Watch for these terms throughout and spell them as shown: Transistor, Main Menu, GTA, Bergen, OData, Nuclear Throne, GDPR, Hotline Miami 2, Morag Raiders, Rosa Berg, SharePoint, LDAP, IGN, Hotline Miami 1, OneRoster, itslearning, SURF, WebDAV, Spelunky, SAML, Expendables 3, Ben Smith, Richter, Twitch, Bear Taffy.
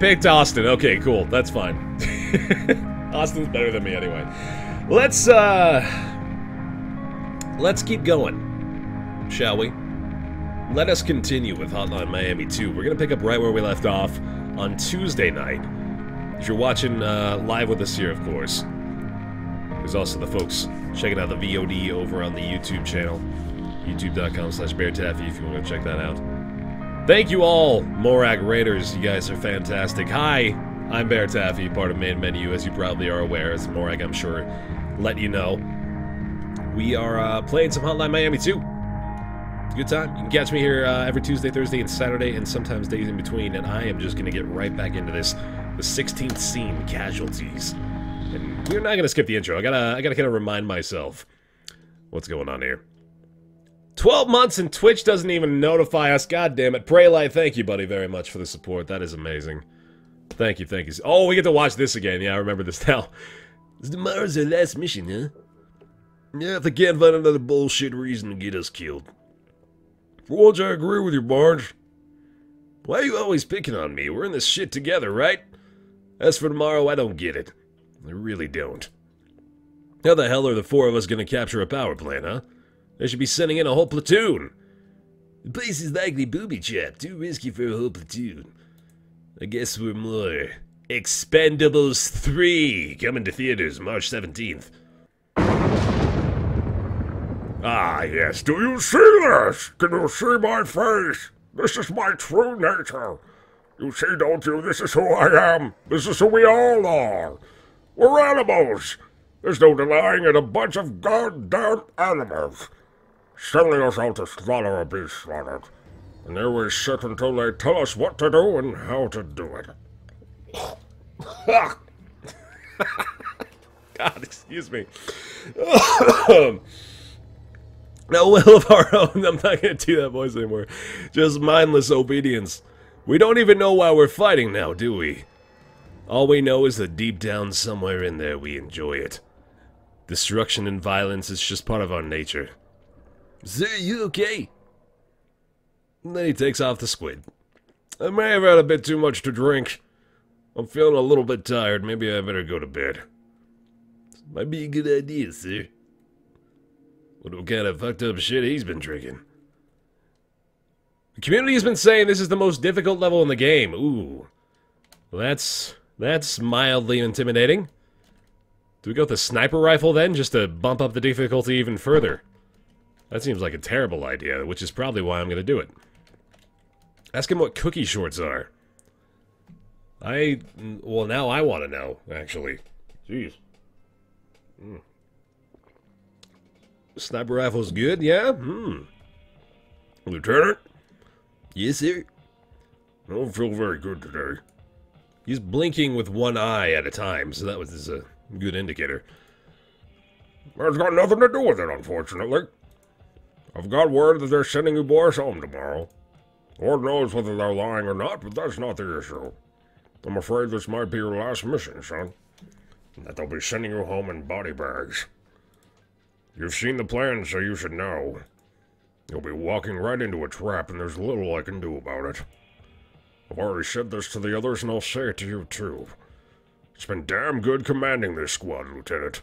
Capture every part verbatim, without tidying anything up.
picked Austin. Okay, cool. That's fine. Austin's better than me anyway. Let's, uh... let's keep going, shall we? Let us continue with Hotline Miami two. We're gonna pick up right where we left off on Tuesday night. If you're watching uh, live with us here, of course. There's also the folks checking out the V O D over on the YouTube channel. YouTube.com slash Bear Taffy if you want to check that out. Thank you all, Morag Raiders. You guys are fantastic. Hi, I'm Bear Taffy, part of Main Menu, as you probably are aware, as Morag, I'm sure, let you know. We are uh, playing some Hotline Miami two. It's a good time. You can catch me here uh, every Tuesday, Thursday, and Saturday, and sometimes days in between, and I am just going to get right back into this. The sixteenth scene, Casualties. And we're not going to skip the intro. I gotta, I gotta kind of remind myself what's going on here. twelve months and Twitch doesn't even notify us. God damn it. Praylight, thank you, buddy, very much for the support. That is amazing. Thank you, thank you. Oh, we get to watch this again. Yeah, I remember this now. Tomorrow's our last mission, huh? Yeah, if they can't find another bullshit reason to get us killed. For once, I agree with you, Barge. Why are you always picking on me? We're in this shit together, right? As for tomorrow, I don't get it. I really don't. How the hell are the four of us gonna capture a power plant, huh? They should be sending in a whole platoon. The place is likely booby-trapped, too risky for a whole platoon. I guess we're more... Expendables three, coming to theaters March seventeenth. Ah, yes, do you see this? Can you see my face? This is my true nature. You see, don't you? This is who I am. This is who we all are. We're animals. There's no denying it, a bunch of goddamn animals. Selling us out to slaughter or be slaughtered. And there we sit until they tell us what to do and how to do it. God, excuse me. No will of our own. I'm not going to do that voice anymore. Just mindless obedience. We don't even know why we're fighting now, do we? All we know is that deep down somewhere in there we enjoy it. Destruction and violence is just part of our nature. Sir, you okay? And then he takes off the squid. I may have had a bit too much to drink. I'm feeling a little bit tired. Maybe I better go to bed. This might be a good idea, sir. What kind of fucked up shit he's been drinking? The community has been saying this is the most difficult level in the game. Ooh. That's... that's mildly intimidating. Do we go with the sniper rifle then, just to bump up the difficulty even further? That seems like a terrible idea, which is probably why I'm gonna do it. Ask him what cookie shorts are. I... well, now I want to know, actually. Jeez. Mm. Sniper rifle's good, yeah? Hmm. Lieutenant? Yes, sir? I don't feel very good today. He's blinking with one eye at a time, so that was is a good indicator. That's got nothing to do with it, unfortunately. I've got word that they're sending you boys home tomorrow. Lord knows whether they're lying or not, but that's not the issue. I'm afraid this might be your last mission, son. That they'll be sending you home in body bags. You've seen the plan, so you should know. You'll be walking right into a trap, and there's little I can do about it. I've already said this to the others, and I'll say it to you, too. It's been damn good commanding this squad, Lieutenant.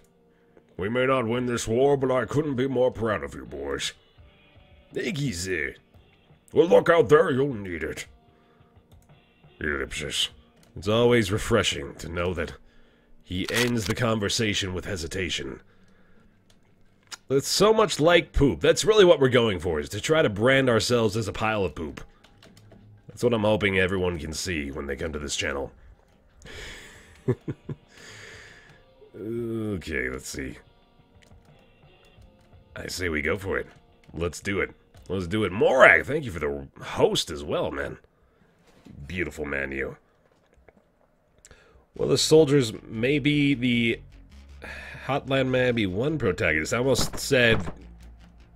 We may not win this war, but I couldn't be more proud of you, boys. Thank you, sir. Well, look out there, you'll need it. Ellipsis. It's always refreshing to know that he ends the conversation with hesitation. It's so much like poop. That's really what we're going for, is to try to brand ourselves as a pile of poop. That's what I'm hoping everyone can see when they come to this channel. Okay, let's see. I say we go for it. Let's do it. Let's do it. Morag, thank you for the host as well, man. Beautiful menu. Well, the soldiers may be the Hotline Miami one protagonist. I almost said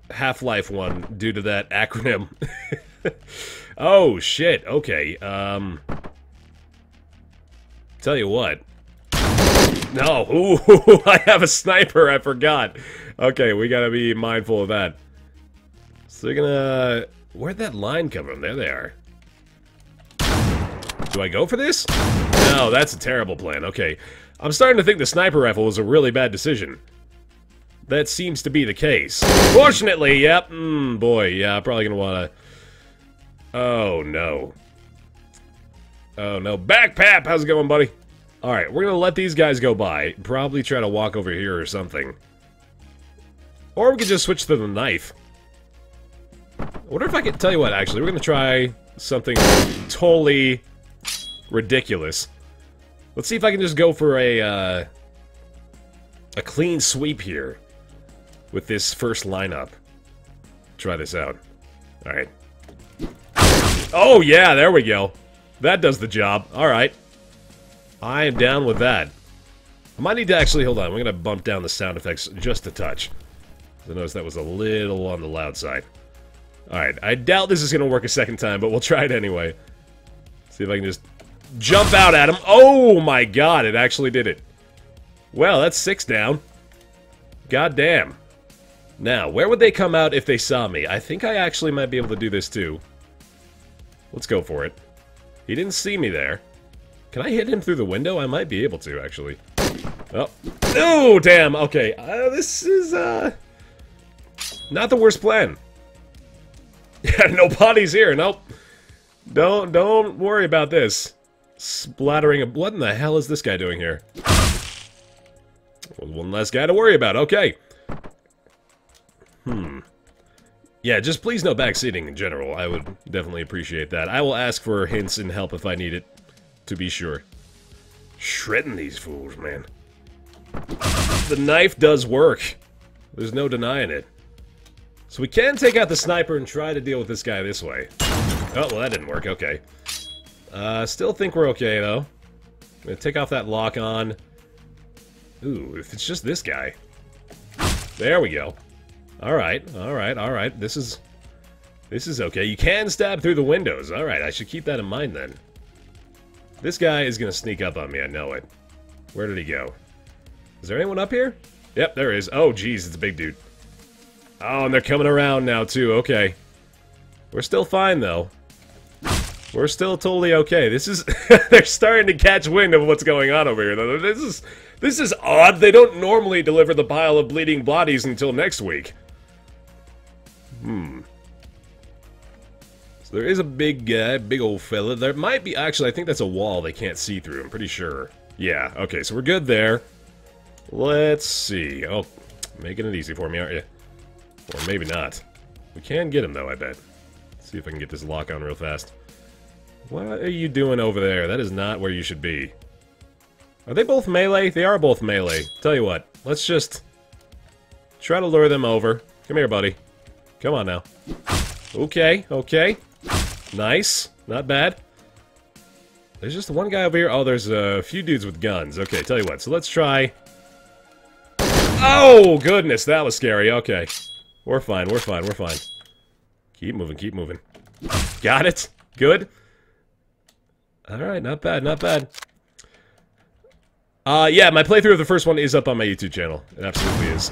Half-Life one due to that acronym. Oh, shit. Okay, um... tell you what. No. Ooh, I have a sniper. I forgot. Okay, we gotta be mindful of that. So they're gonna... where'd that line come from? There they are. Do I go for this? No, that's a terrible plan. Okay. I'm starting to think the sniper rifle was a really bad decision. That seems to be the case. Fortunately, yep. Mm, boy, yeah, I'm probably gonna wanna... Oh, no. Oh, no. Backpap! How's it going, buddy? Alright, we're gonna let these guys go by. Probably try to walk over here or something. Or we could just switch to the knife. I wonder if I could... Tell you what, actually, we're gonna try something totally ridiculous. Let's see if I can just go for a, uh... a clean sweep here. With this first lineup. Try this out. Alright. Oh, yeah, there we go. That does the job. Alright. I am down with that. I might need to actually... Hold on, we're gonna bump down the sound effects just a touch. I noticed that was a little on the loud side. Alright, I doubt this is gonna work a second time, but we'll try it anyway. See if I can just... jump out at him. Oh my god, it actually did it. Well, that's six down. God damn. Now, where would they come out if they saw me? I think I actually might be able to do this too. Let's go for it. He didn't see me there. Can I hit him through the window? I might be able to, actually. Oh. Oh, damn. Okay. Uh, this is, uh... not the worst plan. Yeah, no bodies here. Nope. Don't, don't worry about this. Splattering of... What in the hell is this guy doing here? One less guy to worry about, okay. Hmm. Yeah, just please no backseating in general. I would definitely appreciate that. I will ask for hints and help if I need it, to be sure. Shredding these fools, man. The knife does work. There's no denying it. So we can take out the sniper and try to deal with this guy this way. Oh, well, that didn't work, okay. Uh, still think we're okay, though. I'm gonna take off that lock on. Ooh, if it's just this guy. There we go. Alright, alright, alright. This is... This is okay. You can stab through the windows. Alright, I should keep that in mind, then. This guy is gonna sneak up on me, I know it. Where did he go? Is there anyone up here? Yep, there is. Oh, jeez, it's a big dude. Oh, and they're coming around now, too. Okay. We're still fine, though. We're still totally okay. This is... They're starting to catch wind of what's going on over here. This is... This is odd. They don't normally deliver the pile of bleeding bodies until next week. Hmm. So there is a big guy, big old fella. There might be... Actually, I think that's a wall they can't see through. I'm pretty sure. Yeah, okay, so we're good there. Let's see. Oh, making it easy for me, aren't you? Or maybe not. We can get him, though, I bet. Let's see if I can get this lock on real fast. What are you doing over there? That is not where you should be. Are they both melee? They are both melee. Tell you what, let's just try to lure them over. Come here, buddy. Come on now. Okay, okay. Nice. Not bad. There's just one guy over here. Oh, there's a few dudes with guns. Okay, tell you what. So let's try... Oh, goodness, that was scary. Okay. We're fine, we're fine, we're fine. Keep moving, keep moving. Got it. Good. Alright, not bad, not bad. Uh, yeah, my playthrough of the first one is up on my YouTube channel. It absolutely is.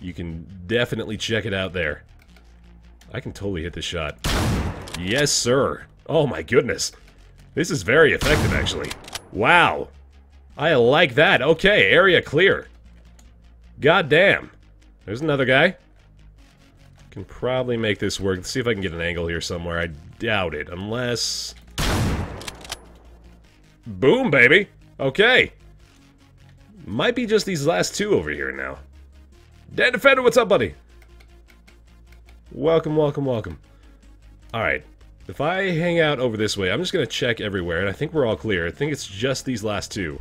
You can definitely check it out there. I can totally hit this shot. Yes, sir. Oh my goodness. This is very effective, actually. Wow. I like that. Okay, area clear. God damn. There's another guy. Can probably make this work. Let's see if I can get an angle here somewhere. I doubt it, unless... Boom, baby! Okay. Might be just these last two over here now. Dan Defender, what's up, buddy? Welcome, welcome, welcome. Alright. If I hang out over this way, I'm just gonna check everywhere, and I think we're all clear. I think it's just these last two.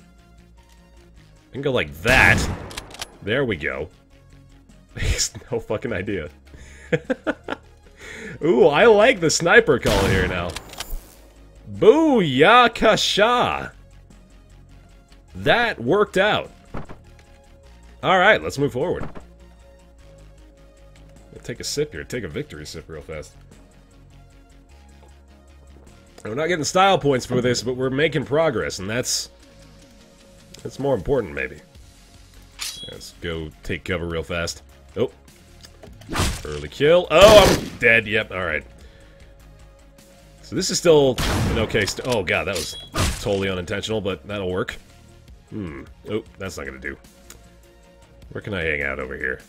I can go like that. There we go. He's no fucking idea. Ooh, I like the sniper call here now. Booyakasha! That worked out. Alright, let's move forward. I'll take a sip here. Take a victory sip real fast. We're not getting style points for this, but we're making progress, and that's... That's more important, maybe. Let's go take cover real fast. Oh. Early kill. Oh, I'm dead. Yep, alright. So this is still an okay st- oh god, that was totally unintentional, but that'll work. Hmm. Oh, that's not gonna do. Where can I hang out over here?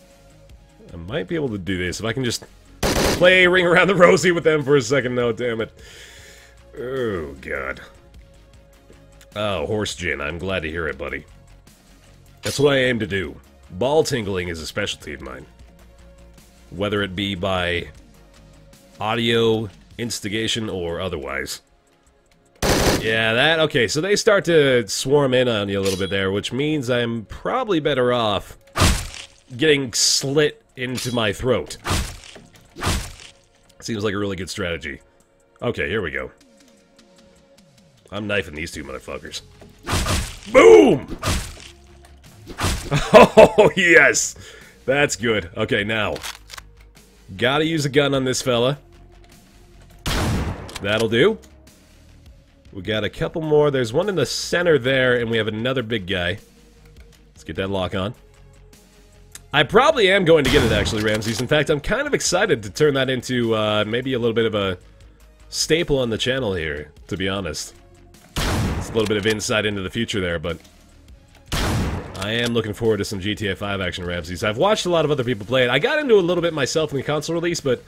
I might be able to do this if I can just play Ring Around the Rosie with them for a second, though, damn it. Oh, god. Oh, horse gin. I'm glad to hear it, buddy. That's what I aim to do. Ball tingling is a specialty of mine. Whether it be by audio, instigation, or otherwise. Yeah, that... Okay, so they start to swarm in on you a little bit there, which means I'm probably better off getting slit into my throat. Seems like a really good strategy. Okay, here we go. I'm knifing these two motherfuckers. Boom! Oh, yes! That's good. Okay, now. Gotta use a gun on this fella. That'll do. We got a couple more. There's one in the center there, and we have another big guy. Let's get that lock on. I probably am going to get it, actually, Ramses. In fact, I'm kind of excited to turn that into uh, maybe a little bit of a staple on the channel here, to be honest. It's a little bit of insight into the future there, but I am looking forward to some G T A five action, Ramses. I've watched a lot of other people play it. I got into a little bit myself in the console release, but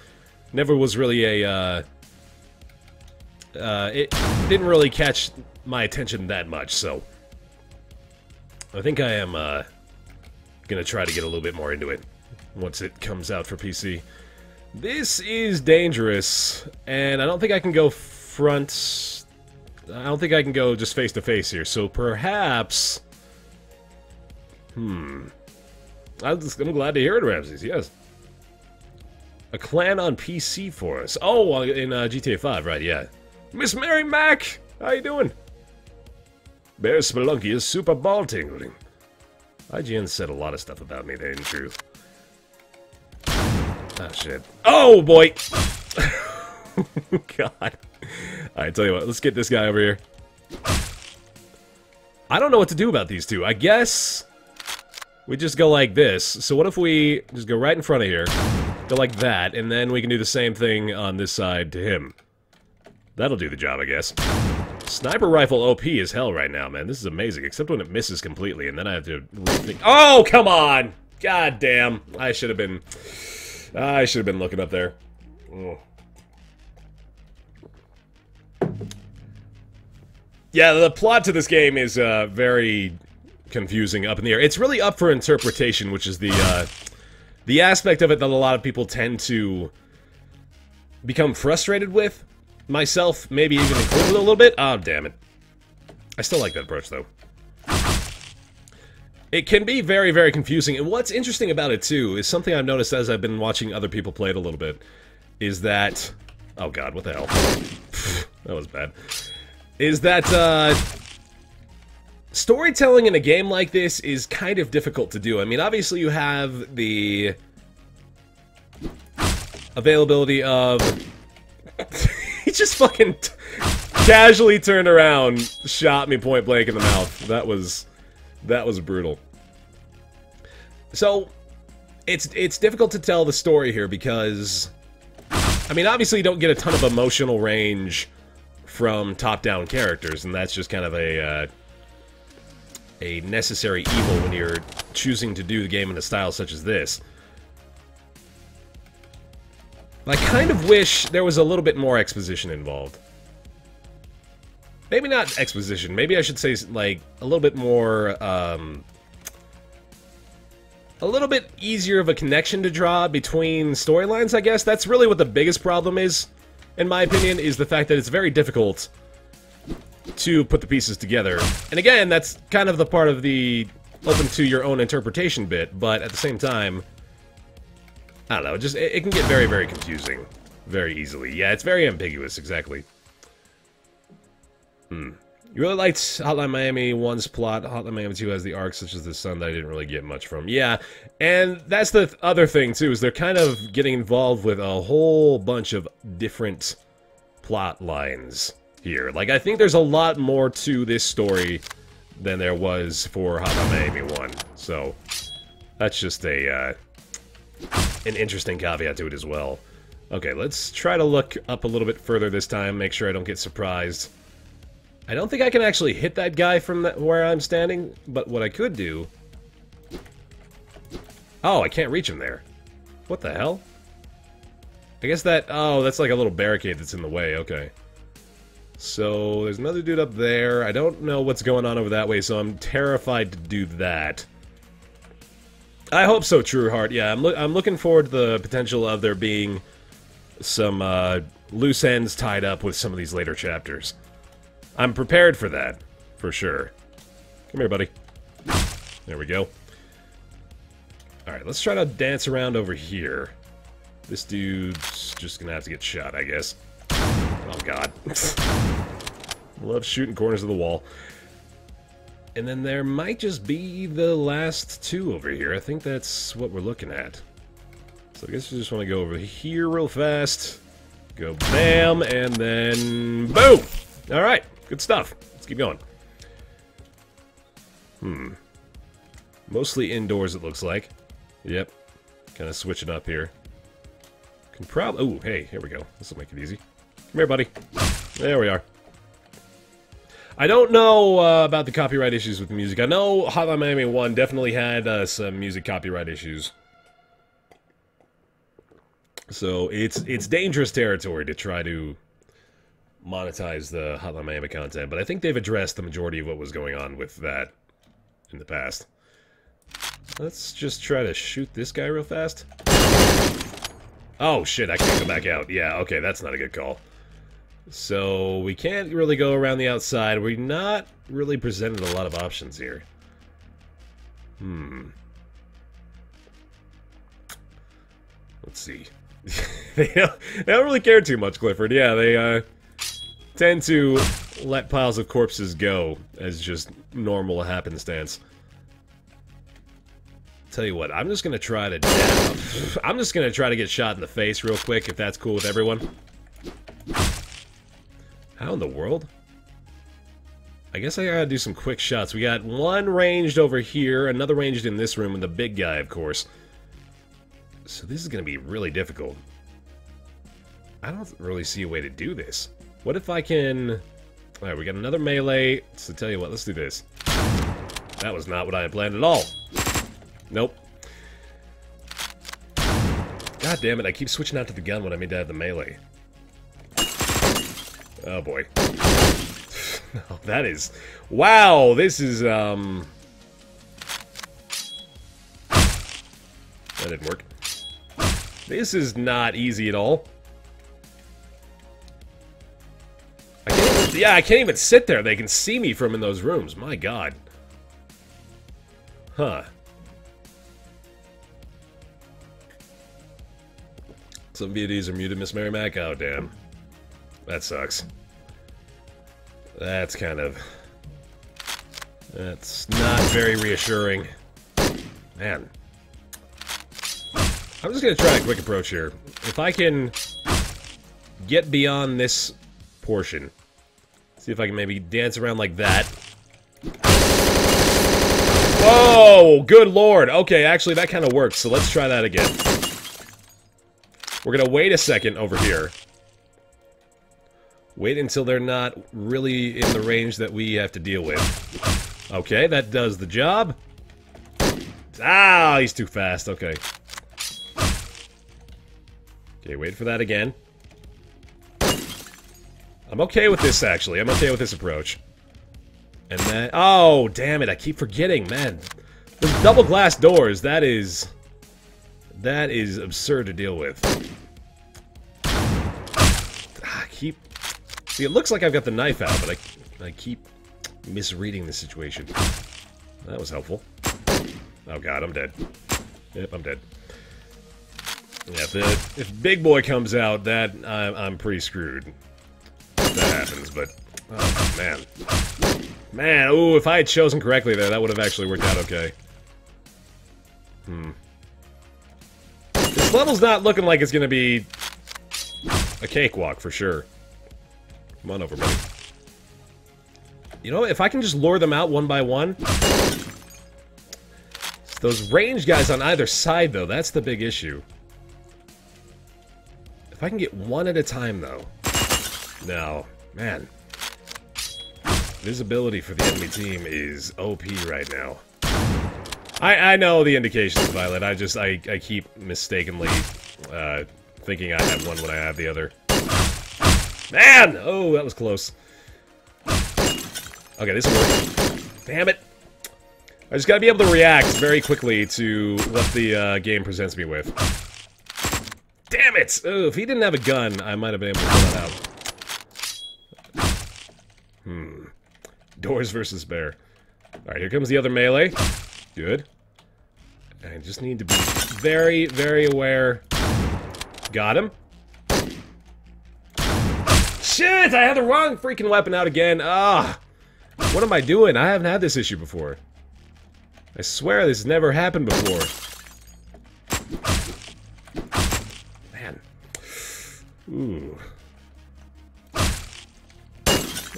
never was really a... Uh, uh, it didn't really catch my attention that much, so... I think I am... Uh, gonna try to get a little bit more into it once it comes out for P C. This is dangerous, and I don't think I can go front... I don't think I can go just face-to-face here, so perhaps... Hmm... I'm, just, I'm glad to hear it, Ramses, yes. A clan on P C for us. Oh, in uh, G T A five, right, yeah. Miss Mary Mac! How you doing? Bear Spelunky is super ball-tingling. I G N said a lot of stuff about me there, in truth. Ah, shit. Oh, boy! God. Alright, tell you what, let's get this guy over here. I don't know what to do about these two. I guess we just go like this. So what if we just go right in front of here, go like that, and then we can do the same thing on this side to him. That'll do the job, I guess. Sniper rifle O P as hell right now, man. This is amazing, except when it misses completely, and then I have to... Oh, come on! God damn. I should have been... I should have been looking up there. Ugh. Yeah, the plot to this game is uh, very confusing, up in the air. It's really up for interpretation, which is the, uh, the aspect of it that a lot of people tend to become frustrated with. Myself, maybe even included a little bit. Oh, damn it. I still like that brooch, though. It can be very, very confusing, and what's interesting about it, too, is something I've noticed as I've been watching other people play it a little bit, is that... Oh, God, what the hell? That was bad. Is that, uh... storytelling in a game like this is kind of difficult to do. I mean, obviously you have the availability of... He just fucking t casually turned around, shot me point blank in the mouth. That was, that was brutal. So, it's it's difficult to tell the story here because, I mean, obviously you don't get a ton of emotional range from top-down characters, and that's just kind of a uh, a necessary evil when you're choosing to do the game in a style such as this. I kind of wish there was a little bit more exposition involved. Maybe not exposition, maybe I should say, like, a little bit more, um... a little bit easier of a connection to draw between storylines, I guess. That's really what the biggest problem is, in my opinion, is the fact that it's very difficult to put the pieces together. And again, that's kind of the part of the open to your own interpretation bit, but at the same time... I don't know, just, it, it can get very, very confusing. Very easily. Yeah, it's very ambiguous, exactly. Hmm. You really liked Hotline Miami one's plot. Hotline Miami two has the arc such as the sun that I didn't really get much from. Yeah, and that's the th other thing, too, is they're kind of getting involved with a whole bunch of different plot lines here. Like, I think there's a lot more to this story than there was for Hotline Miami one. So, that's just a, uh... an interesting caveat to it as well. Okay, let's try to look up a little bit further this time, make sure I don't get surprised. I don't think I can actually hit that guy from that, where I'm standing, but what I could do... Oh, I can't reach him there. What the hell? I guess that... Oh, that's like a little barricade that's in the way, okay. So, there's another dude up there. I don't know what's going on over that way, so I'm terrified to do that. I hope so, Trueheart. Yeah, I'm, lo I'm looking forward to the potential of there being some uh, loose ends tied up with some of these later chapters. I'm prepared for that, for sure. Come here, buddy. There we go. Alright, let's try to dance around over here. This dude's just gonna have to get shot, I guess. Oh, God. Love shooting corners of the wall. And then there might just be the last two over here. I think that's what we're looking at. So I guess we just want to go over here real fast. Go bam, and then boom! Alright, good stuff. Let's keep going. Hmm. Mostly indoors, it looks like. Yep. Kind of switching up here. Can probably... Oh, hey, here we go. This will make it easy. Come here, buddy. There we are. I don't know uh, about the copyright issues with the music. I know Hotline Miami one definitely had uh, some music copyright issues. So it's it's dangerous territory to try to monetize the Hotline Miami content. But I think they've addressed the majority of what was going on with that in the past. Let's just try to shoot this guy real fast. Oh, shit, I can't go back out. Yeah, okay, that's not a good call. So, we can't really go around the outside. We're not really presented a lot of options here. Hmm. Let's see. they, don't, they don't really care too much, Clifford. Yeah, they uh, tend to let piles of corpses go as just normal happenstance. Tell you what, I'm just gonna try to down. I'm just gonna try to get shot in the face real quick, if that's cool with everyone. How in the world? I guess I gotta do some quick shots. We got one ranged over here, another ranged in this room, and the big guy, of course. So this is gonna be really difficult. I don't really see a way to do this. What if I can... Alright, we got another melee. So tell you what, let's do this. That was not what I had planned at all. Nope. God damn it, I keep switching out to the gun when I mean to have the melee. Oh boy. No, that is... Wow, this is, um... that didn't work. This is not easy at all. I can't even... Yeah, I can't even sit there. They can see me from in those rooms. My God. Huh. Some V O Ds are muted, Miss Mary Mac. Oh, damn. That sucks. That's kind of... That's not very reassuring. Man. I'm just gonna try a quick approach here. If I can get beyond this portion. See if I can maybe dance around like that. Whoa! Good lord! Okay, actually that kind of works, so let's try that again. We're gonna wait a second over here. Wait until they're not really in the range that we have to deal with. Okay, that does the job. Ah, he's too fast, okay. Okay, wait for that again. I'm okay with this, actually. I'm okay with this approach. And then... Oh, damn it, I keep forgetting, man. Those double glass doors, that is... That is absurd to deal with. I keep... See, it looks like I've got the knife out, but I, I keep misreading the situation. That was helpful. Oh god, I'm dead. Yep, I'm dead. Yeah, if, the, if Big Boy comes out, that I'm, I'm pretty screwed. If that happens, but... Oh, man. Man, ooh, if I had chosen correctly there, that would have actually worked out okay. Hmm. This level's not looking like it's gonna be a cakewalk, for sure. Come on over, buddy. You know, if I can just lure them out one by one... It's those range guys on either side, though, that's the big issue. If If I can get one at a time, though. No. Man. Visibility for the enemy team is O P right now. I, I know the indications, Violet. I just, I, I keep mistakenly uh, thinking I have one when I have the other. Man! Oh, that was close. Okay, this worked. Damn it. I just gotta be able to react very quickly to what the uh, game presents me with. Damn it! Oh, if he didn't have a gun, I might have been able to pull that out. Hmm. Doors versus bear. Alright, here comes the other melee. Good. I just need to be very, very aware. Got him. Shit! I had the wrong freaking weapon out again. Ah! What am I doing? I haven't had this issue before. I swear this has never happened before. Man. Ooh.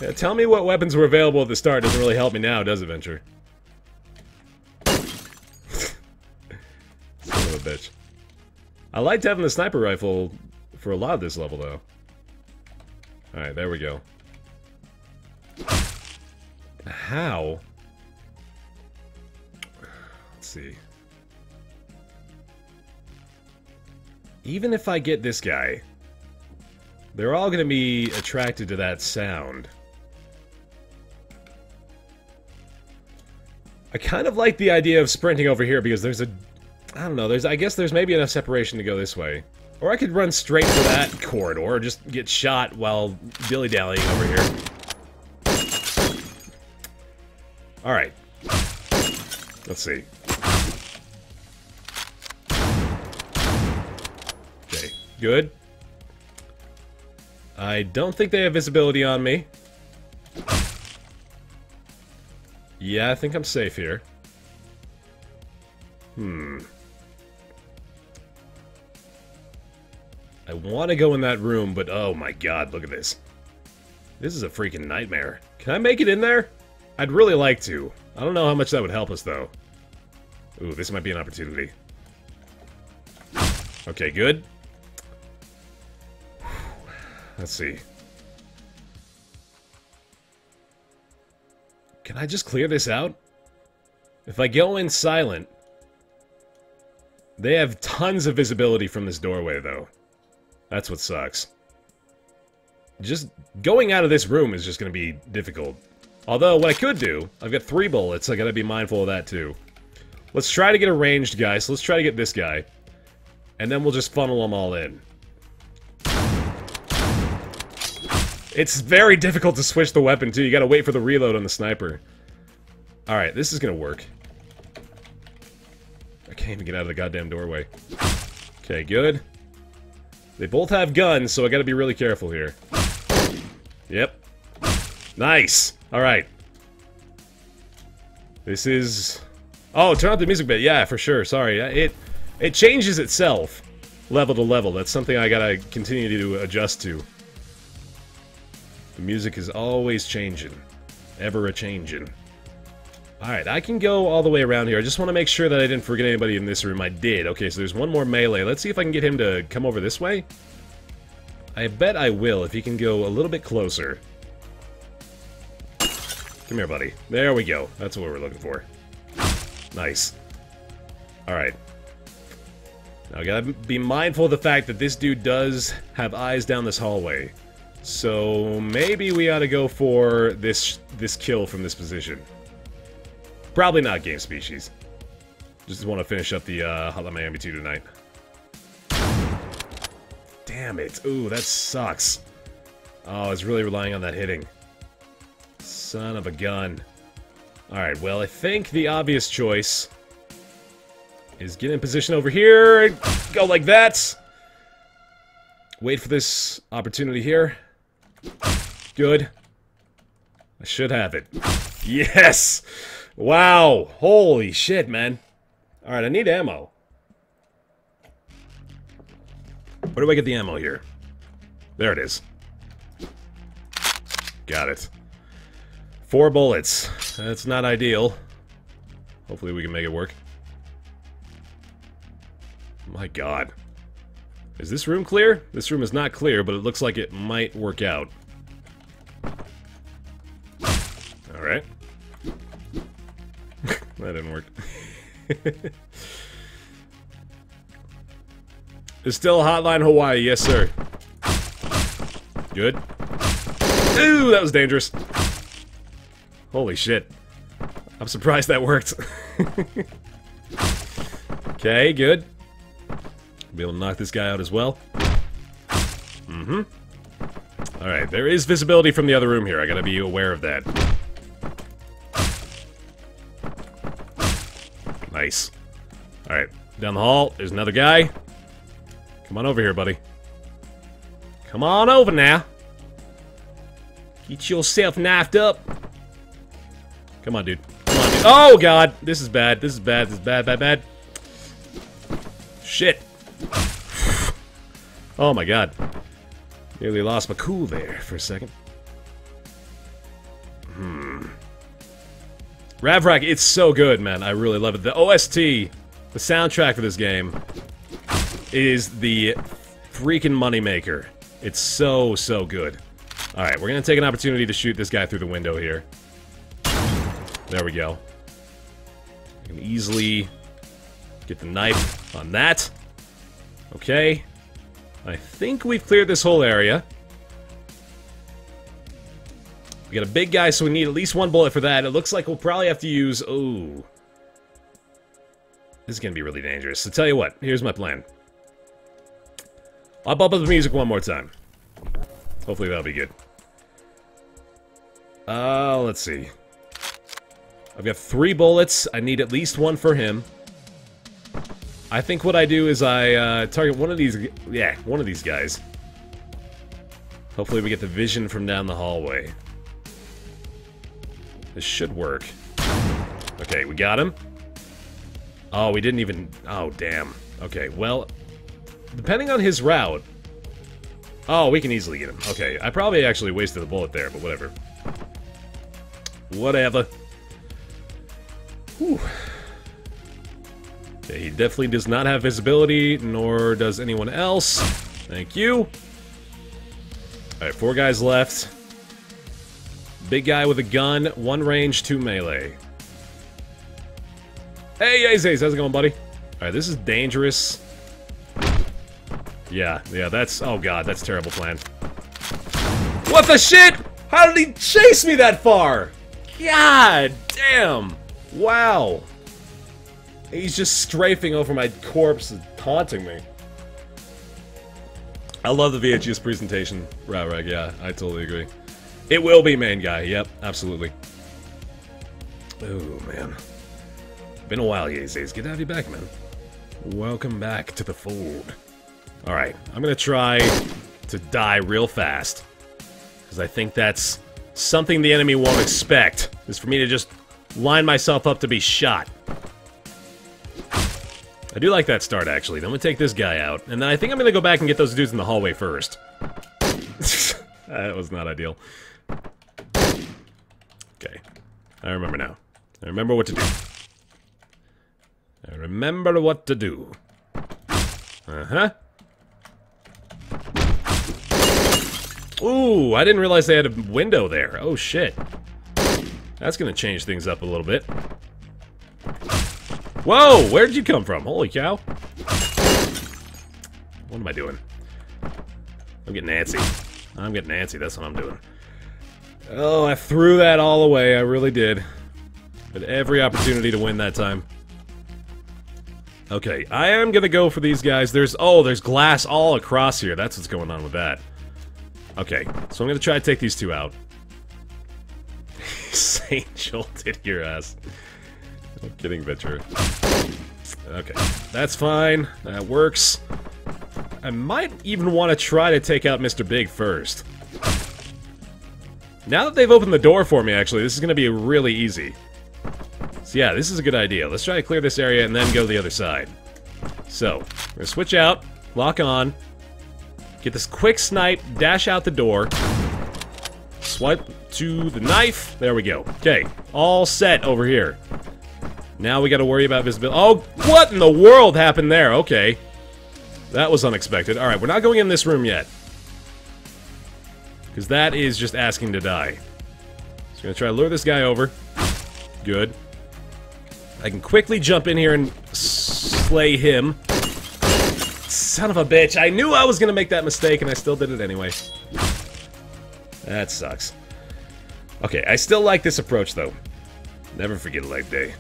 Yeah, tell me what weapons were available at the start doesn't really help me now, does it, Venture? Son of a bitch. I liked having the sniper rifle for a lot of this level, though. Alright, there we go. How? Let's see. Even if I get this guy, they're all gonna be attracted to that sound. I kind of like the idea of sprinting over here because there's a... I don't know, there's, I guess there's maybe enough separation to go this way. Or I could run straight for that corridor, or just get shot while dilly-dallying over here. Alright. Let's see. Okay, good. I don't think they have visibility on me. Yeah, I think I'm safe here. Hmm. I want to go in that room, but oh my god, look at this. This is a freaking nightmare. Can I make it in there? I'd really like to. I don't know how much that would help us, though. Ooh, this might be an opportunity. Okay, good. Let's see. Can I just clear this out? If I go in silent... They have tons of visibility from this doorway, though. That's what sucks. Just going out of this room is just going to be difficult. Although, what I could do, I've got three bullets, I gotta be mindful of that too. Let's try to get a ranged guy, so let's try to get this guy. And then we'll just funnel them all in. It's very difficult to switch the weapon too, you gotta wait for the reload on the sniper. Alright, this is gonna work. I can't even get out of the goddamn doorway. Okay, good. They both have guns, so I gotta be really careful here. Yep. Nice! Alright. This is... Oh, turn up the music bit. Yeah, for sure. Sorry. It it changes itself level to level. That's something I gotta continue to adjust to. The music is always changing. Ever a-changing. Alright, I can go all the way around here. I just want to make sure that I didn't forget anybody in this room. I did. Okay, so there's one more melee. Let's see if I can get him to come over this way. I bet I will if he can go a little bit closer. Come here, buddy. There we go. That's what we're looking for. Nice. Alright. Now, I gotta be mindful of the fact that this dude does have eyes down this hallway. So, maybe we ought to go for this this kill from this position. Probably not game species. Just want to finish up the uh, Hotline Miami two tonight. Damn it. Ooh, that sucks. Oh, it's really relying on that hitting. Son of a gun. Alright, well, I think the obvious choice is get in position over here and go like that. Wait for this opportunity here. Good. I should have it. Yes! Wow! Holy shit, man. Alright, I need ammo. Where do I get the ammo here? There it is. Got it. Four bullets. That's not ideal. Hopefully we can make it work. My god. Is this room clear? This room is not clear, but it looks like it might work out. Alright. That didn't work. It's still Hotline Hawaii, yes sir. Good. Ooh, that was dangerous. Holy shit. I'm surprised that worked. Okay, good. Be able to knock this guy out as well. Mm-hmm. Alright, there is visibility from the other room here. I gotta be aware of that. Nice. Alright, down the hall. There's another guy. Come on over here, buddy. Come on over now. Get yourself knifed up. Come on, dude. Come on, dude. Oh, God. This is bad. This is bad. This is bad, bad, bad. Shit. Oh, my God. Nearly lost my cool there for a second. Hmm. Ravrock, it's so good, man. I really love it. The O S T, the soundtrack for this game, is the freaking moneymaker. It's so, so good. Alright, we're gonna take an opportunity to shoot this guy through the window here. There we go. I can easily get the knife on that. Okay. I think we've cleared this whole area. We got a big guy, so we need at least one bullet for that. It looks like we'll probably have to use... Ooh. This is gonna be really dangerous. So tell you what, here's my plan. I'll bump up the music one more time. Hopefully that'll be good. Uh, let's see. I've got three bullets. I need at least one for him. I think what I do is I uh, target one of these... Yeah, one of these guys. Hopefully we get the vision from down the hallway. This should work. Okay, we got him. Oh, we didn't even... Oh, damn. Okay, well... Depending on his route... Oh, we can easily get him. Okay, I probably actually wasted the bullet there, but whatever. Whatever. Whew. Okay, he definitely does not have visibility, nor does anyone else. Thank you. Alright, four guys left. Big guy with a gun, one range, two melee. Hey, Aze, Aze, how's it going, buddy? Alright, this is dangerous. Yeah, yeah, that's... Oh god, that's a terrible plan. What the shit?! How did he chase me that far?! God damn! Wow! He's just strafing over my corpse and taunting me. I love the V H S presentation, Raurag, yeah, I totally agree. It will be main guy, yep, absolutely. Oh, man. Been a while, Yeezys. Good to have you back, man. Welcome back to the fold. Alright, I'm gonna try to die real fast. Because I think that's something the enemy won't expect, is for me to just line myself up to be shot. I do like that start, actually. Then we take this guy out. And then I think I'm gonna go back and get those dudes in the hallway first. That was not ideal. Okay. I remember now. I remember what to do. I remember what to do. Uh-huh. Ooh, I didn't realize they had a window there. Oh, shit. That's gonna change things up a little bit. Whoa! Where did you come from? Holy cow. What am I doing? I'm getting antsy. I'm getting antsy, that's what I'm doing. Oh, I threw that all away, I really did. Had every opportunity to win that time. Okay, I am gonna go for these guys. There's- oh, there's glass all across here. That's what's going on with that. Okay, so I'm gonna try to take these two out. Saint jolted your ass. I'm kidding, Venture. Okay, that's fine. That works. I might even want to try to take out Mister Big first. Now that they've opened the door for me, actually, this is going to be really easy. So yeah, this is a good idea. Let's try to clear this area and then go to the other side. So, we're going to switch out, lock on, get this quick snipe, dash out the door, swipe to the knife, there we go. Okay, all set over here. Now we gotta worry about visibility. Oh, what in the world happened there? Okay. That was unexpected. Alright, we're not going in this room yet. Because that is just asking to die. So we're gonna try to lure this guy over. Good. I can quickly jump in here and slay him. Son of a bitch, I knew I was gonna make that mistake and I still did it anyway. That sucks. Okay, I still like this approach though. Never forget leg day.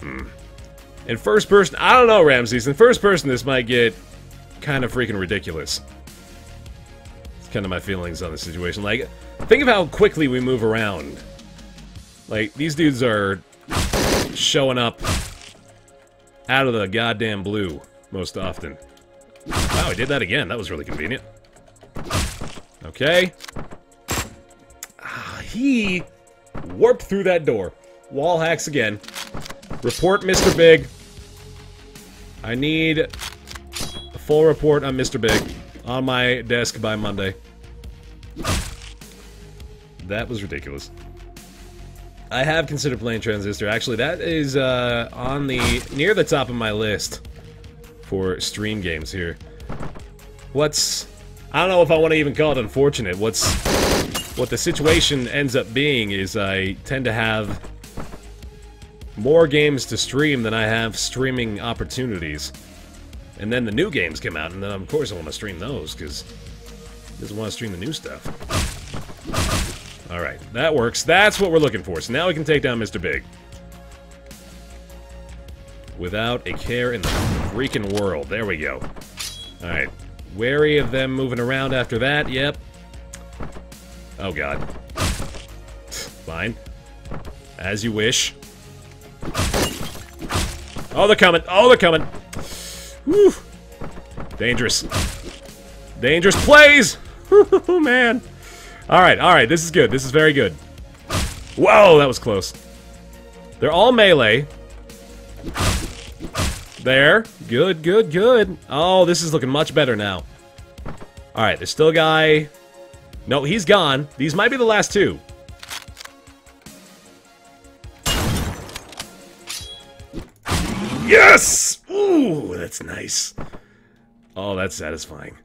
Hmm. In first person, I don't know, Ramses. In first person, this might get kind of freaking ridiculous. It's kind of my feelings on the situation. Like, think of how quickly we move around. Like, these dudes are showing up out of the goddamn blue most often. Wow, I did that again. That was really convenient. Okay. Ah, he warped through that door. Wall hacks again. Report Mister Big. I need a full report on Mister Big on my desk by Monday. That was ridiculous. I have considered playing Transistor. Actually, that is uh, on the near the top of my list for stream games here. What's I don't know if I want to even call it unfortunate. What's what the situation ends up being is I tend to have more games to stream than I have streaming opportunities. And then the new games come out, and then of course I want to stream those, because I just want to stream the new stuff. Alright, that works. That's what we're looking for. So now we can take down Mister Big. Without a care in the freaking world. There we go. Alright. Wary of them moving around after that. Yep. Oh god. Fine. As you wish. Oh, they're coming! Oh, they're coming! Woo! Dangerous. Dangerous plays! Oh, man. Alright, alright, this is good. This is very good. Whoa, that was close. They're all melee. There. Good, good, good. Oh, this is looking much better now. Alright, there's still a guy. No, he's gone. These might be the last two. Yes! Ooh, that's nice. Oh, that's satisfying.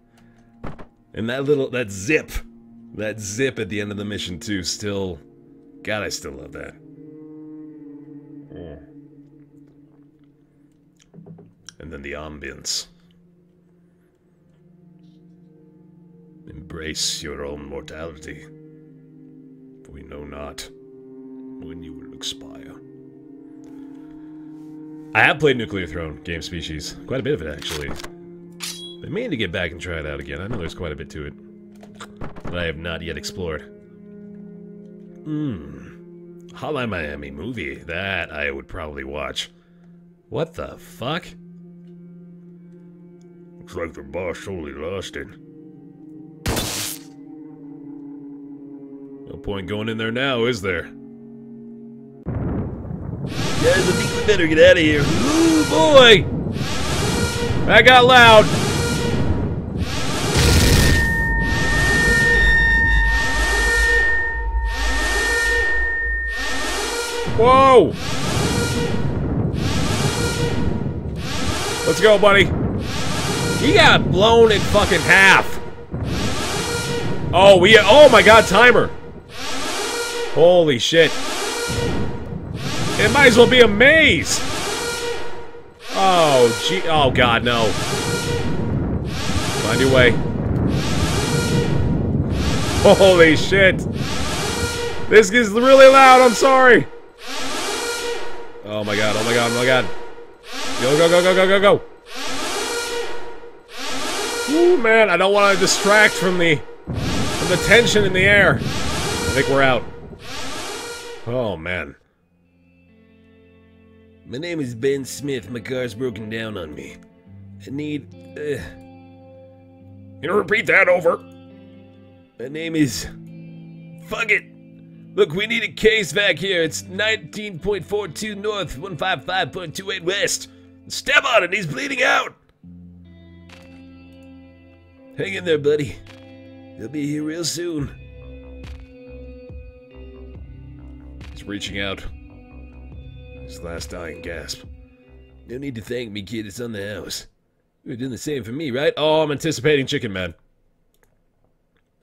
And that little, that zip. That zip at the end of the mission, too, still... God, I still love that. Mm. And then the ambience. Embrace your own mortality. For we know not when you will expire. I have played Nuclear Throne, Game Species. Quite a bit of it, actually. I may need to get back and try it out again. I know there's quite a bit to it that I have not yet explored. Mmm. Hotline Miami movie. That I would probably watch. What the fuck? Looks like the boss totally lost it. No point going in there now, is there? Guys, I think we better get out of here. Ooh, boy! That got loud. Whoa! Let's go, buddy. He got blown in fucking half. Oh, we... Oh, my God, timer. Holy shit. It might as well be a maze! Oh, gee. Oh, God, no. Find your way. Holy shit. This is really loud, I'm sorry. Oh, my God, oh, my God, oh, my God. Go, go, go, go, go, go, go. Ooh, man, I don't want to distract from the, from the tension in the air. I think we're out. Oh, man. My name is Ben Smith. My car's broken down on me. I need... Uh... You know, repeat that over. My name is... Fuck it. Look, we need a case back here. It's nineteen point four two north, one fifty-five point two eight west. Step on it. He's bleeding out. Hang in there, buddy. He'll be here real soon. He's reaching out. His last dying gasp. No need to thank me, kid. It's on the house. You're doing the same for me, right? Oh, I'm anticipating Chicken Man. I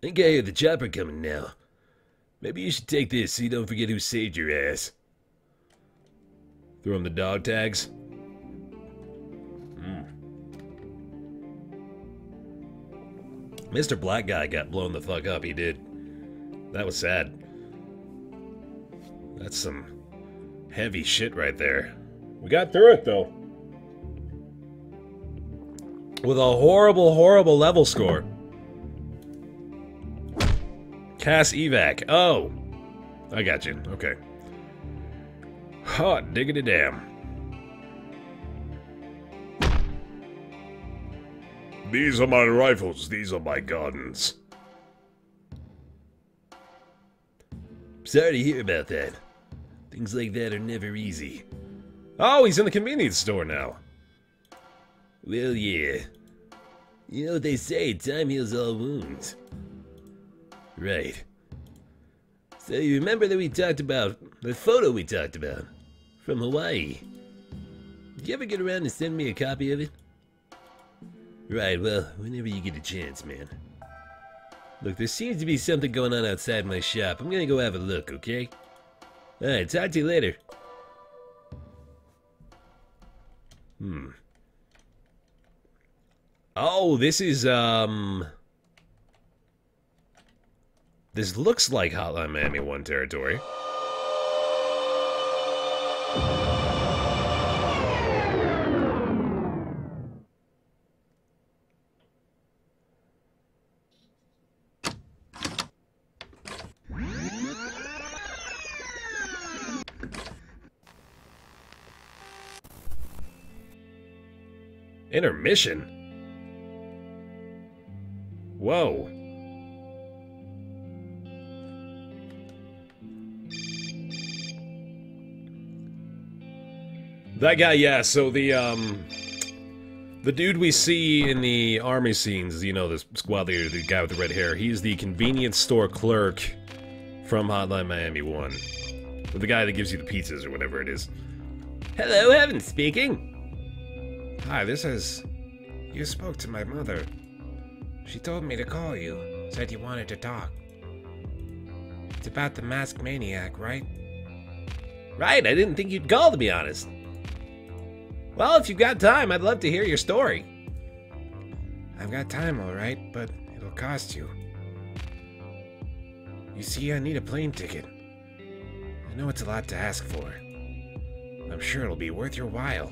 think I hear the chopper coming now. Maybe you should take this so you don't forget who saved your ass. Throw him the dog tags. Mm. Mister Black Guy got blown the fuck up, he did. That was sad. That's some heavy shit right there. We got through it, though. With a horrible, horrible level score. Cass evac. Oh. I got you. Okay. Hot diggity damn. These are my rifles. These are my gardens. Sorry to hear about that. Things like that are never easy. Oh, he's in the convenience store now. Well, yeah. You know what they say, time heals all wounds. Right. So you remember that we talked about, the photo we talked about, from Hawaii. Did you ever get around to send me a copy of it? Right, well, whenever you get a chance, man. Look, there seems to be something going on outside my shop. I'm gonna go have a look, okay? Alright, talk to you later. Hmm. Oh, this is, um... this looks like Hotline Miami one territory. Intermission? Whoa. That guy, yeah, so the, um... the dude we see in the army scenes, you know, the squad leader, the guy with the red hair, he's the convenience store clerk from Hotline Miami one. The guy that gives you the pizzas or whatever it is. Hello, Heaven speaking! Hi, this is... You spoke to my mother. She told me to call you, said you wanted to talk. It's about the masked maniac, right? Right, I didn't think you'd call, to be honest. Well, if you've got time, I'd love to hear your story. I've got time, all right, but it'll cost you. You see, I need a plane ticket. I know it's a lot to ask for. I'm sure it'll be worth your while.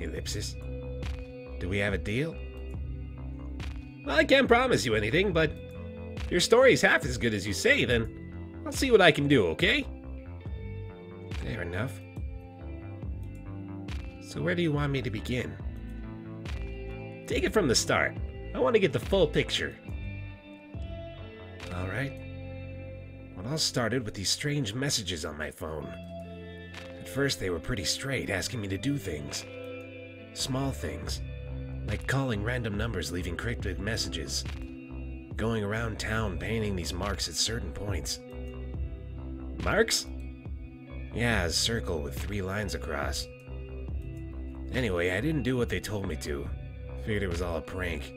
Ellipsis. Do we have a deal? Well, I can't promise you anything, but if your story's half as good as you say, then I'll see what I can do, okay? Fair enough. So where do you want me to begin? Take it from the start. I want to get the full picture. Alright. Well, it all started with these strange messages on my phone. At first they were pretty straight, asking me to do things. Small things. Like calling random numbers, leaving cryptic messages. Going around town, painting these marks at certain points. Marks? Yeah, a circle with three lines across. Anyway, I didn't do what they told me to. Figured it was all a prank.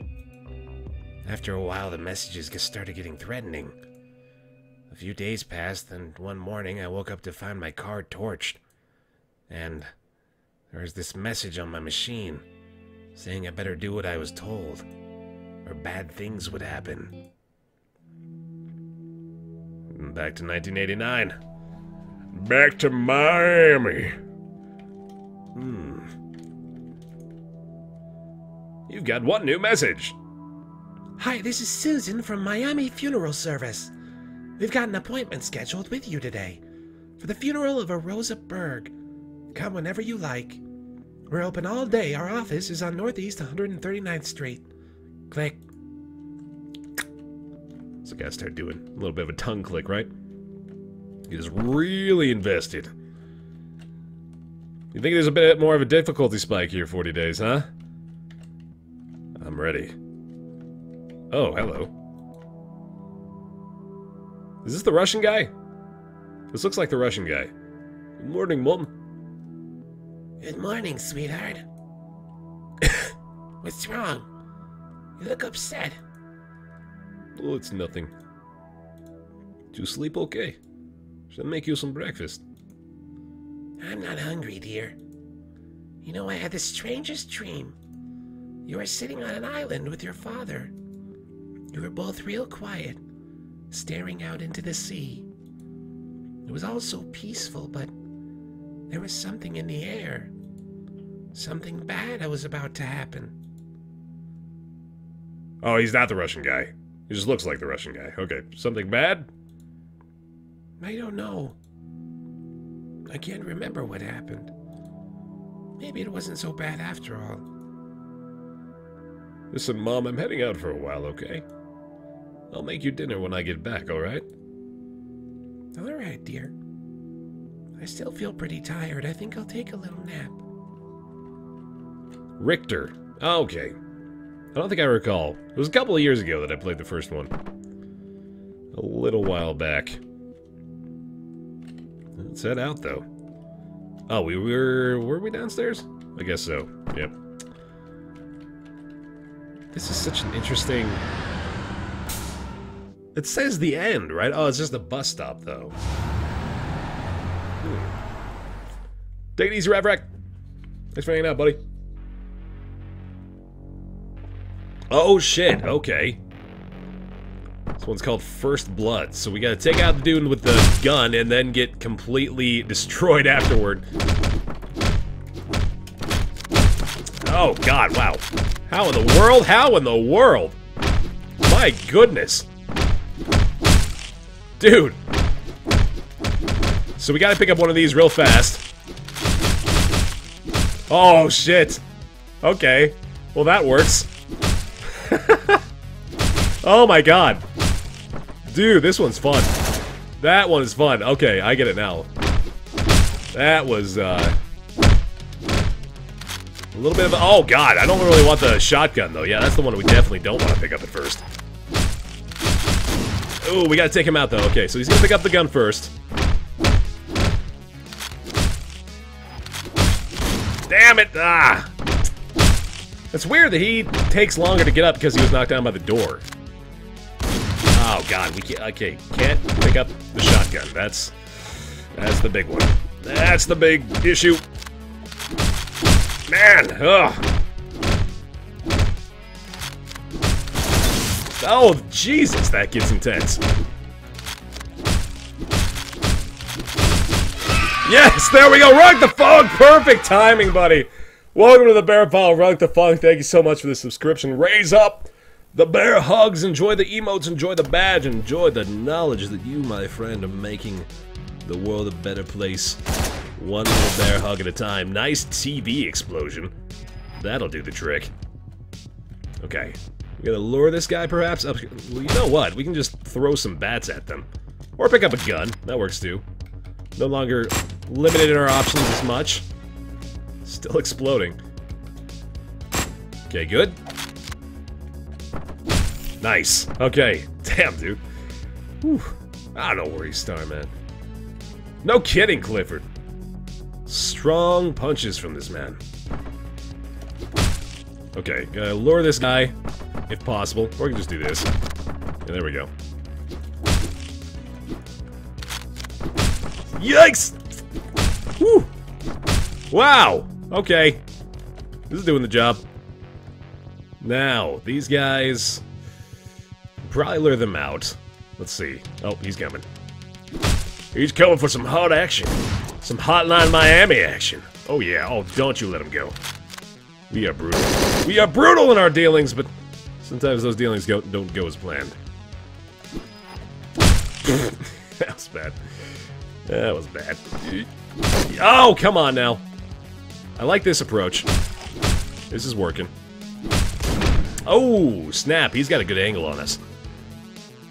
After a while, the messages started getting threatening. A few days passed, and one morning I woke up to find my car torched. And there was this message on my machine, saying I better do what I was told, or bad things would happen. Back to nineteen eighty-nine. Back to Miami. Hmm. You've got one new message. Hi, this is Susan from Miami Funeral Service. We've got an appointment scheduled with you today for the funeral of a Rosa Berg. Come whenever you like. We're open all day. Our office is on Northeast one thirty-ninth Street. Click. So I gotta start doing a little bit of a tongue click, right? He is really invested. You think there's a bit more of a difficulty spike here, forty days, huh? I'm ready. Oh, hello. Is this the Russian guy? This looks like the Russian guy. Good morning, Mom. Good morning, sweetheart. What's wrong? You look upset. Oh, it's nothing. Did you sleep okay? Should I make you some breakfast? I'm not hungry, dear. You know, I had the strangest dream. You were sitting on an island with your father. You were both real quiet, staring out into the sea. It was all so peaceful, but there was something in the air. Something bad was about to happen. Oh, he's not the Russian guy. He just looks like the Russian guy. Okay, something bad? I don't know. I can't remember what happened. Maybe it wasn't so bad after all. Listen, Mom, I'm heading out for a while, okay? I'll make you dinner when I get back, alright? Alright, dear. I still feel pretty tired. I think I'll take a little nap. Richter. Oh, okay. I don't think I recall. It was a couple of years ago that I played the first one. A little while back. Let's head out, though. Oh, we were... were we downstairs? I guess so. Yep. This is such an interesting... It says the end, right? Oh, it's just a bus stop, though. Hmm. Take it easy, Ravrak. Thanks for hanging out, buddy. Oh, shit. Okay. This one's called First Blood, so we gotta take out the dude with the gun and then get completely destroyed afterward. Oh, God, wow. How in the world? How in the world? My goodness. Dude. So we gotta pick up one of these real fast. Oh, shit. Okay. Well, that works. Oh my god. Dude, this one's fun. That one is fun. Okay, I get it now. That was, uh... a little bit of a... Oh god, I don't really want the shotgun, though. Yeah, that's the one we definitely don't want to pick up at first. Ooh, we gotta take him out, though. Okay, so he's gonna pick up the gun first. Damn it! Ah! It's weird that he takes longer to get up because he was knocked down by the door. Oh god, we can't. Okay, can't pick up the shotgun. That's that's the big one. That's the big issue. Man, ugh. Oh Jesus, that gets intense. Yes, there we go. Rug the Fog, perfect timing, buddy. Welcome to the Bear Pile, Rug the Fog. Thank you so much for the subscription. Raise up the bear hugs. Enjoy the emotes. Enjoy the badge. Enjoy the knowledge that you, my friend, are making the world a better place. One little bear hug at a time. Nice T V explosion. That'll do the trick. Okay. We gotta lure this guy, perhaps? Up here. Well, you know what? We can just throw some bats at them. Or pick up a gun. That works, too. No longer limited in our options as much. Still exploding. Okay, good. Nice. Okay. Damn, dude. Whew. I don't worry, Starman. No kidding, Clifford. Strong punches from this man. Okay, gotta lure this guy, if possible. Or we can just do this. Yeah, there we go. Yikes! Whew! Wow! Okay. This is doing the job. Now, these guys... probably lure them out. Let's see. Oh, he's coming. He's coming for some hot action. Some Hotline Miami action. Oh yeah, oh, don't you let him go. We are brutal. We are brutal in our dealings, but... sometimes those dealings go, don't go as planned. That was bad. That was bad. Oh, come on now. I like this approach. This is working. Oh, snap. He's got a good angle on us.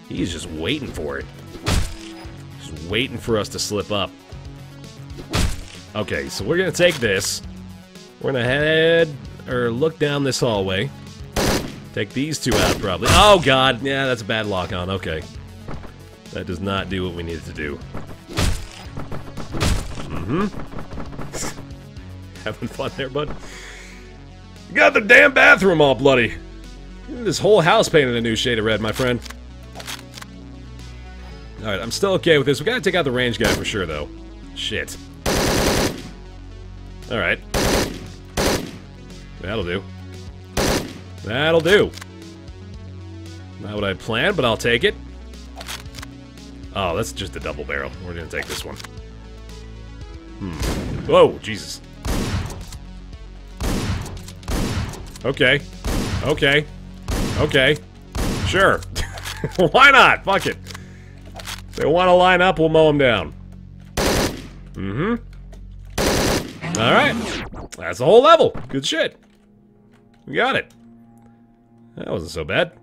He's just waiting for it. Just waiting for us to slip up. Okay, so we're going to take this. We're going to head or look down this hallway. Take these two out, probably. Oh, God. Yeah, that's a bad lock on. Okay. That does not do what we needed to do. Mm-hmm. having fun there, bud. You got the damn bathroom all bloody. This whole house painted a new shade of red, my friend. Alright, I'm still okay with this. We gotta take out the range guy for sure, though. Shit. Alright. That'll do. That'll do. Not what I planned, but I'll take it. Oh, that's just a double barrel. We're gonna take this one. Hmm. Whoa, Jesus. Okay. Okay. Okay. Sure. Why not? Fuck it. If they want to line up, we'll mow them down. Mm-hmm. Alright. That's the whole level. Good shit. We got it. That wasn't so bad.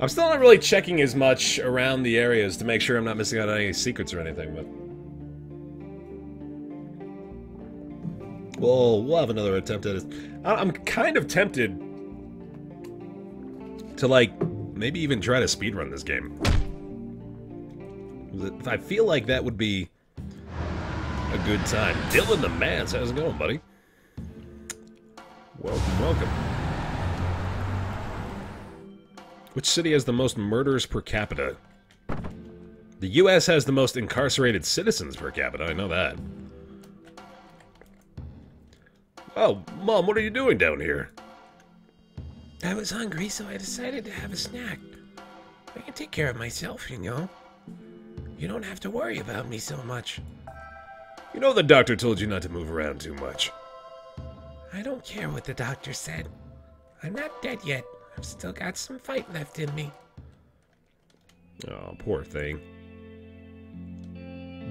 I'm still not really checking as much around the areas to make sure I'm not missing out on any secrets or anything, but... Well, we'll have another attempt at it. I'm kind of tempted to, like, maybe even try to speedrun this game. I feel like that would be a good time. Dylan the Mans, how's it going, buddy? Welcome, welcome. Which city has the most murders per capita? The U S has the most incarcerated citizens per capita, I know that. Oh, Mom, what are you doing down here? I was hungry, so I decided to have a snack. I can take care of myself, you know. You don't have to worry about me so much. You know the doctor told you not to move around too much. I don't care what the doctor said. I'm not dead yet. I've still got some fight left in me. Oh, poor thing.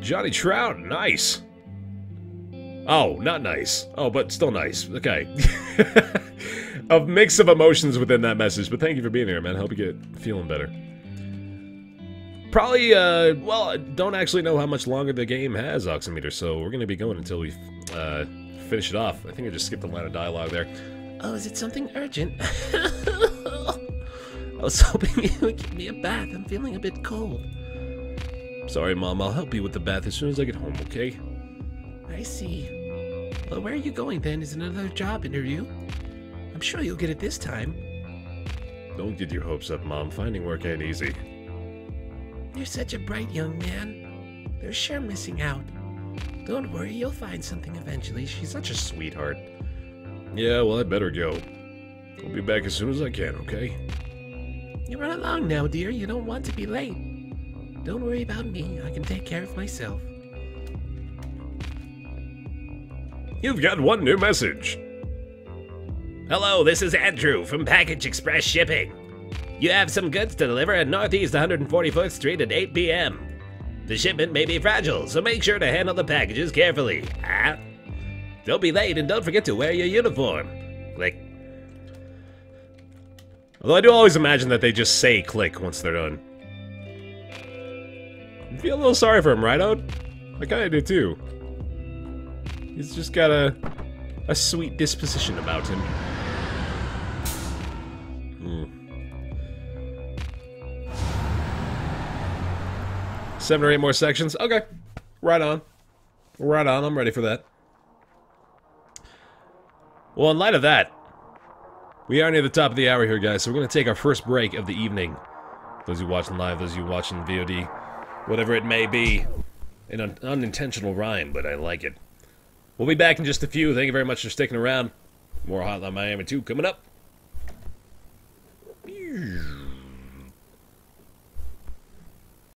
Johnny Trout, nice. Oh, not nice. Oh, but still nice. Okay. A mix of emotions within that message, but thank you for being here, man. Hope you get feeling better. Probably, uh, well, I don't actually know how much longer the game has, Oximeter, so we're going to be going until we uh, finish it off. I think I just skipped a line of dialogue there. Oh, is it something urgent? I was hoping you would give me a bath. I'm feeling a bit cold. Sorry, Mom. I'll help you with the bath as soon as I get home, okay? I see. Well, where are you going then? Is another job interview? I'm sure you'll get it this time. Don't get your hopes up, Mom. Finding work ain't easy. You're such a bright young man. They're sure missing out. Don't worry, you'll find something eventually. She's such a sweetheart. Yeah, well, I better go. I'll be back as soon as I can, okay? You run along now, dear. You don't want to be late. Don't worry about me. I can take care of myself. You've got one new message. Hello, this is Andrew from Package Express Shipping. You have some goods to deliver at Northeast one forty-fourth Street at eight p m The shipment may be fragile, so make sure to handle the packages carefully. Ah? Don't be late and don't forget to wear your uniform. Click. Although I do always imagine that they just say click once they're done. I feel a little sorry for him, right, Ode? I kinda do too. He's just got a, a sweet disposition about him. Hmm. Seven or eight more sections? Okay. Right on. Right on, I'm ready for that. Well, in light of that, we are near the top of the hour here, guys, so we're going to take our first break of the evening. Those who watching live, those who watching V O D, whatever it may be. An un unintentional rhyme, but I like it. We'll be back in just a few. Thank you very much for sticking around. More Hotline Miami two coming up.